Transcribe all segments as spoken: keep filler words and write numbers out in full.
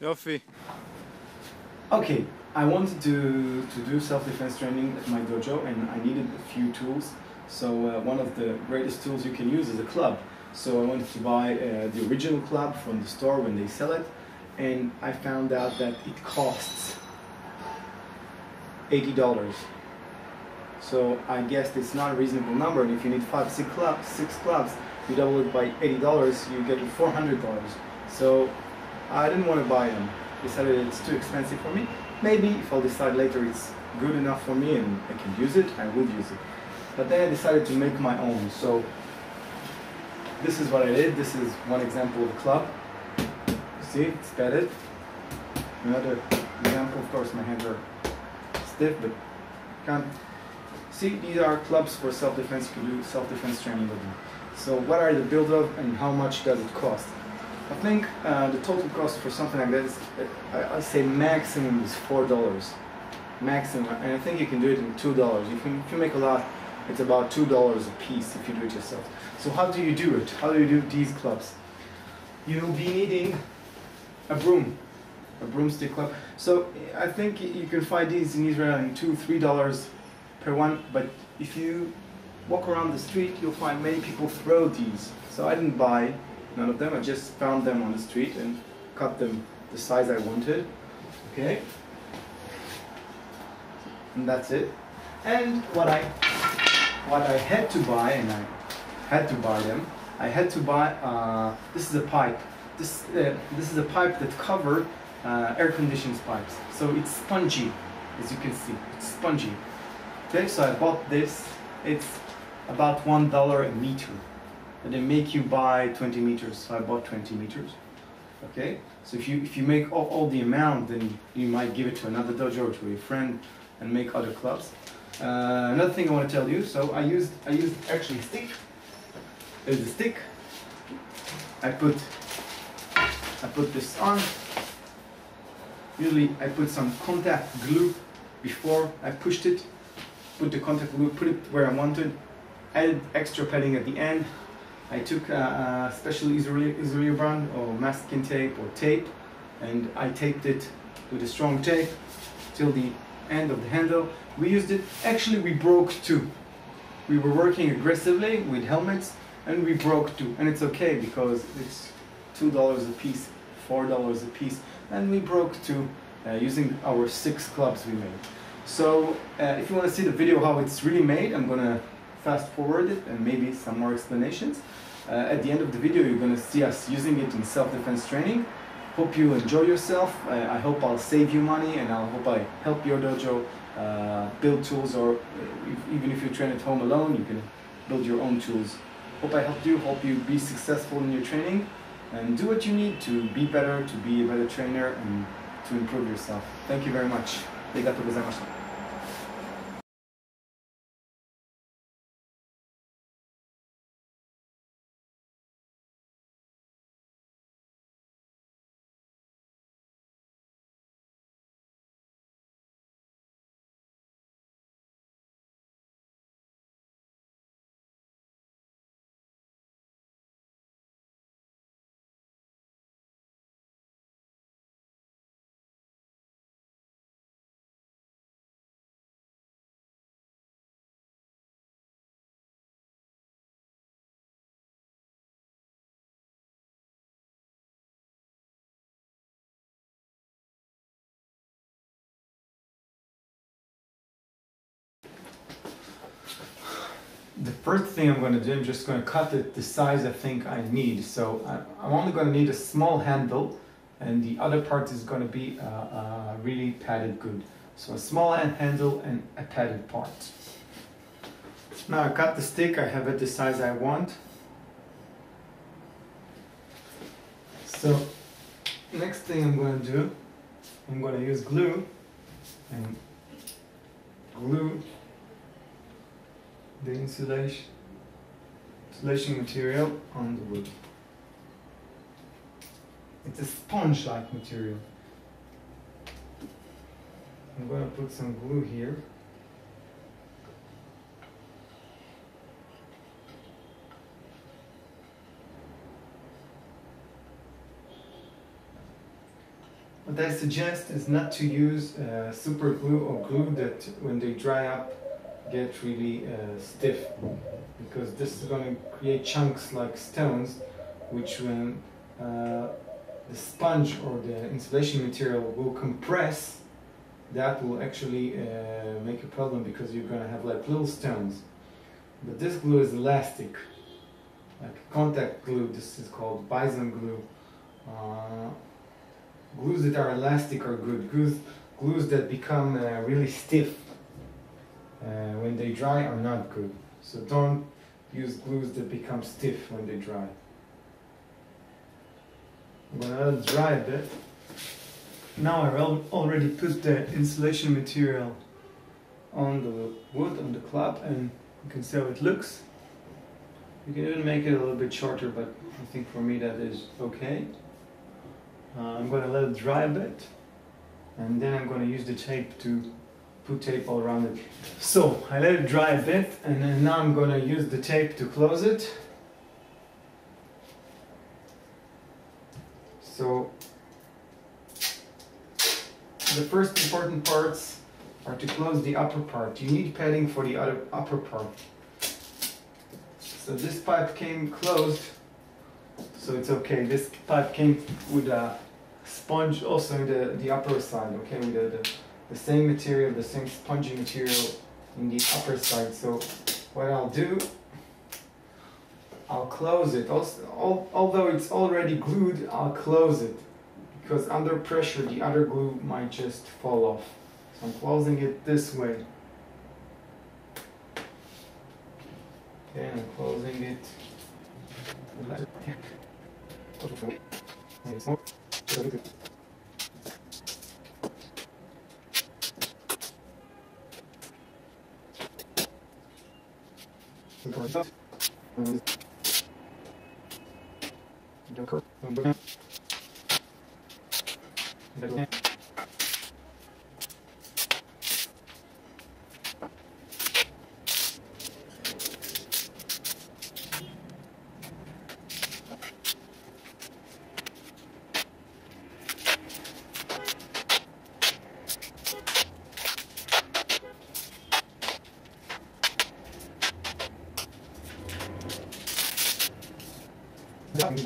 Yofi. Okay, I wanted to, to do self-defense training at my dojo, and I needed a few tools. So uh, one of the greatest tools you can use is a club. So I wanted to buy uh, the original club from the store when they sell it, and I found out that it costs eighty dollars. So I guess it's not a reasonable number, and if you need five, six clubs, six clubs, you double it by eighty dollars, you get four hundred dollars. So I didn't want to buy them. Decided it's too expensive for me. Maybe if I'll decide later it's good enough for me and I can use it, I would use it. But then I decided to make my own. So this is what I did. This is one example of a club. See, it's padded. Another example, of course, my hands are stiff, but can't. See, these are clubs for self-defense. You can do self-defense training with them. So what are the build of and how much does it cost? I think uh, the total cost for something like that is, I, I say maximum is four dollars. Maximum, and I think you can do it in two dollars. If you, if you make a lot, it's about two dollars a piece if you do it yourself. So how do you do it? How do you do these clubs? You'll be needing a broom, a broomstick club. So I think you can find these in Israel in two, three dollars per one, but if you walk around the street, you'll find many people throw these. So I didn't buy none of them, I just found them on the street and cut them the size I wanted. Okay? And that's it. And what I what I had to buy, and I had to buy them, I had to buy, uh, this is a pipe. This, uh, this is a pipe that cover uh, air conditioning pipes. So it's spongy, as you can see, it's spongy. Okay, so I bought this, it's about one dollar a meter. And they make you buy twenty meters, so I bought twenty meters. Okay, so if you if you make all, all the amount, then you might give it to another dojo or to your friend and make other clubs. Uh, another thing I want to tell you, so I used I used actually a stick. There's a stick. I put I put this on. Usually I put some contact glue before I pushed it. Put the contact glue, put it where I wanted. Added extra padding at the end. I took a, a special Israeli, Israeli brand or masking tape or tape, and I taped it with a strong tape till the end of the handle. We used it, actually we broke two. We were working aggressively with helmets and we broke two. And it's okay because it's two dollars a piece, four dollars a piece, and we broke two uh, using our six clubs we made. So uh, if you want to see the video how it's really made, I'm going to fast forward it and maybe some more explanations. Uh, at the end of the video you're going to see us using it in self-defense training. Hope you enjoy yourself. Uh, I hope I'll save you money, and I hope I help your dojo uh, build tools, or if, even if you train at home alone, you can build your own tools. Hope I helped you, hope you be successful in your training, and do what you need to be better, to be a better trainer, and to improve yourself. Thank you very much. Arigatou gozaimashita. The first thing I'm going to do, I'm just going to cut it the size I think I need. So I'm only going to need a small handle, and the other part is going to be uh, uh, really padded good. So a small handle and a padded part. Now I cut the stick, I have it the size I want. So next thing I'm going to do, I'm going to use glue and glue the insulation, insulation material on the wood. It's a sponge-like material. I'm going to put some glue here. what I suggest is not to use uh, super glue or glue that when they dry up get really uh, stiff, because this is going to create chunks like stones, which when uh, the sponge or the insulation material will compress, that will actually uh, make a problem, because you're going to have like little stones. But this glue is elastic, like contact glue. This is called bison glue. Uh, glues that are elastic are good. Glues, glues that become uh, really stiff uh, when they dry are not good. So don't use glues that become stiff when they dry. I'm going to let it dry a bit. Now I already put the insulation material on the wood, on the club, and you can see how it looks. You can even make it a little bit shorter, but I think for me that is okay. Uh, I'm going to let it dry a bit, and then I'm going to use the tape to put tape all around it. So I let it dry a bit, and then now I'm going to use the tape to close it. So the first important parts are to close the upper part. You need padding for the other upper part. So this pipe came closed, so it's okay. This pipe came with a sponge also in the, the upper side, okay? With the, the, the same material, the same spongy material in the upper side. So what I'll do, I'll close it. Also, al although it's already glued, I'll close it, because under pressure the other glue might just fall off. So I'm closing it this way. Okay, I'm closing it. Thank you.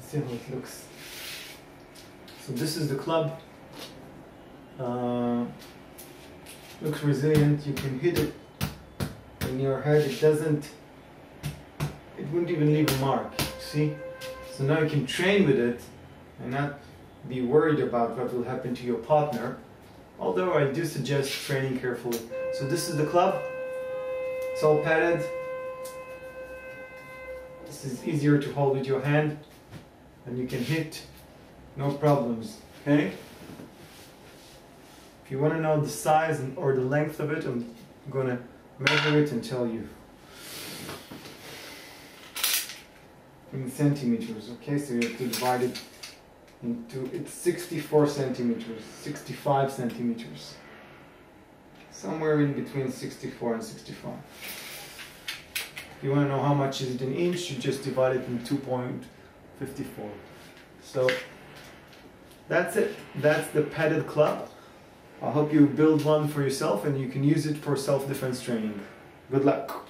See how it looks. So this is the club. Uh, looks resilient. You can hit it in your head. It doesn't. It wouldn't even leave a mark. See. So now you can train with it and not be worried about what will happen to your partner. Although I do suggest training carefully. So this is the club. It's all padded. This is easier to hold with your hand. And you can hit, no problems, okay? If you want to know the size and, or the length of it, I'm going to measure it and tell you. In centimeters, okay? So you have to divide it into, it's sixty-four centimeters, sixty-five centimeters. Somewhere in between sixty-four and sixty-five. If you want to know how much is it in inch, you just divide it in two point five four. So that's it. That's the padded club. I hope you build one for yourself and you can use it for self-defense training. Good luck.